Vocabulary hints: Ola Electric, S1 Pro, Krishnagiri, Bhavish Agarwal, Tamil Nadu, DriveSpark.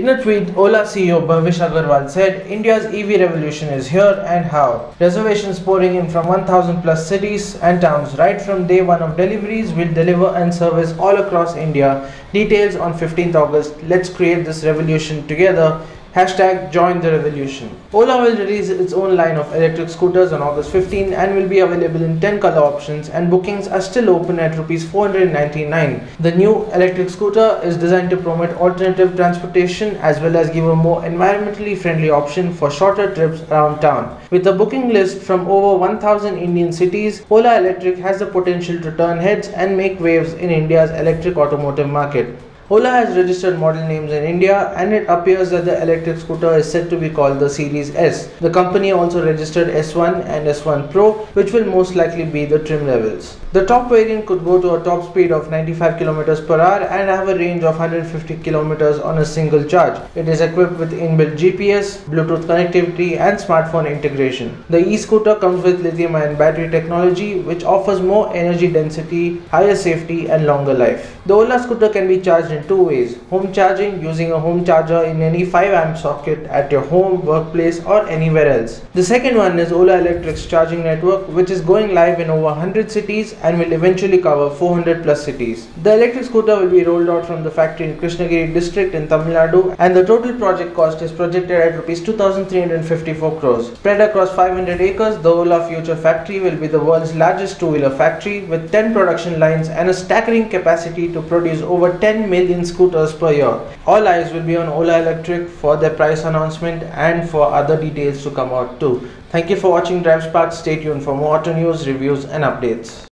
In a tweet, Ola CEO Bhavish Agarwal said, India's EV revolution is here and how. Reservations pouring in from 1000 plus cities and towns right from day one of deliveries. Will deliver and service all across India. Details on 15th August. Let's create this revolution together. Hashtag join the revolution. Ola will release its own line of electric scooters on August 15 and will be available in 10 color options, and bookings are still open at ₹499. The new electric scooter is designed to promote alternative transportation as well as give a more environmentally friendly option for shorter trips around town. With a booking list from over 1000 Indian cities, Ola Electric has the potential to turn heads and make waves in India's electric automotive market. Ola has registered model names in India, and it appears that the electric scooter is said to be called the Series S. The company also registered S1 and S1 Pro, which will most likely be the trim levels. The top variant could go to a top speed of 95 km/h and have a range of 150 km on a single charge. It is equipped with inbuilt GPS, Bluetooth connectivity and smartphone integration. The e-scooter comes with lithium-ion battery technology, which offers more energy density, higher safety and longer life. The Ola scooter can be charged in two ways: home charging using a home charger in any 5 amp socket at your home, workplace or anywhere else. The second one is Ola Electric's charging network, which is going live in over 100 cities and will eventually cover 400 plus cities. The electric scooter will be rolled out from the factory in Krishnagiri district in Tamil Nadu, and the total project cost is projected at ₹2,354 crores. Spread across 500 acres, the Ola Future Factory will be the world's largest two-wheeler factory with 10 production lines and a staggering capacity to produce over 10 million scooters per year. All eyes will be on Ola Electric for their price announcement and for other details to come out too. Thank you for watching DriveSpark. Stay tuned for more auto news, reviews and updates.